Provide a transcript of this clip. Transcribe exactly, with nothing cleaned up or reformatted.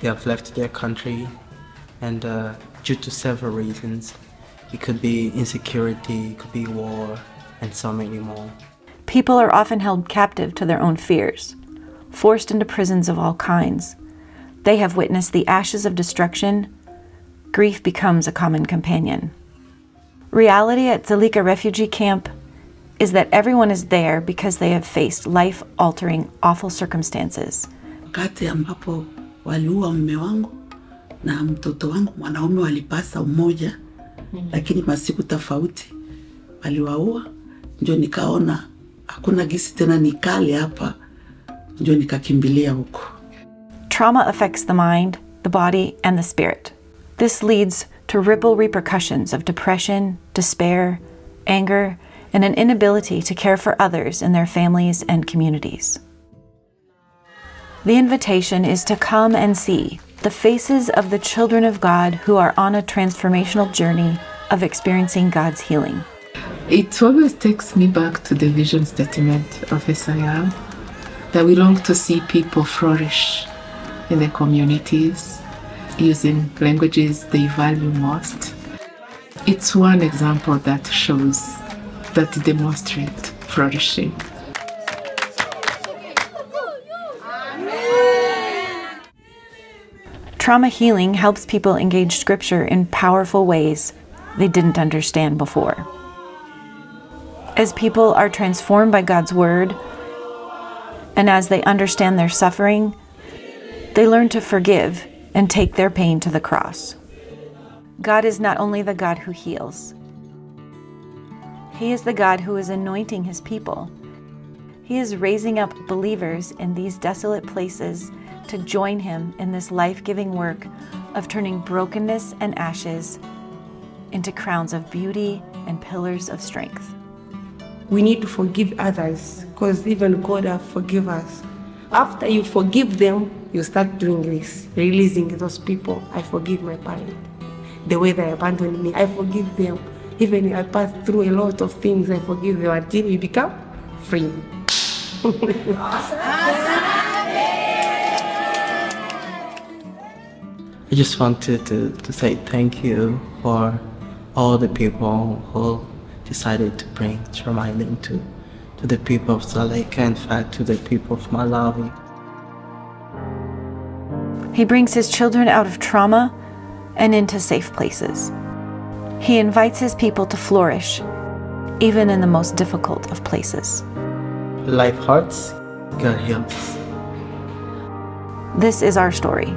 They have left their country, and uh, due to several reasons. It could be insecurity, it could be war, and so many more. People are often held captive to their own fears, forced into prisons of all kinds. They have witnessed the ashes of destruction. Grief becomes a common companion. Reality at Dzaleka refugee camp is that everyone is there because they have faced life-altering, awful circumstances. Wakati ambapo waliua mume wangu na mtoto wangu, wanaume walipasa umoja, lakini masiku tofauti waliwaua. Ndio nikaona hakuna gisi tena nikale hapa, ndio nikakimbilia huko. Trauma affects the mind, the body, and the spirit. This leads to ripple repercussions of depression, despair, anger, and an inability to care for others in their families and communities. The invitation is to come and see the faces of the children of God who are on a transformational journey of experiencing God's healing. It always takes me back to the vision statement of S I L, that we long to see people flourish in their communities, using languages they value most. It's one example that shows, that demonstrates flourishing. Trauma healing helps people engage scripture in powerful ways they didn't understand before. As people are transformed by God's word, and as they understand their suffering, they learn to forgive and take their pain to the cross. God is not only the God who heals. He is the God who is anointing his people. He is raising up believers in these desolate places to join him in this life-giving work of turning brokenness and ashes into crowns of beauty and pillars of strength. We need to forgive others, because even God has forgiven us. After you forgive them, you start doing this, releasing those people. I forgive my parents, the way they abandoned me. I forgive them. Even if I pass through a lot of things, I forgive them until we become free. I just wanted to, to say thank you for all the people who decided to bring Trauminding to, to the people of Dzaleka, in fact, to the people of Malawi. He brings his children out of trauma and into safe places. He invites his people to flourish, even in the most difficult of places. Life hurts, God heals. This is our story.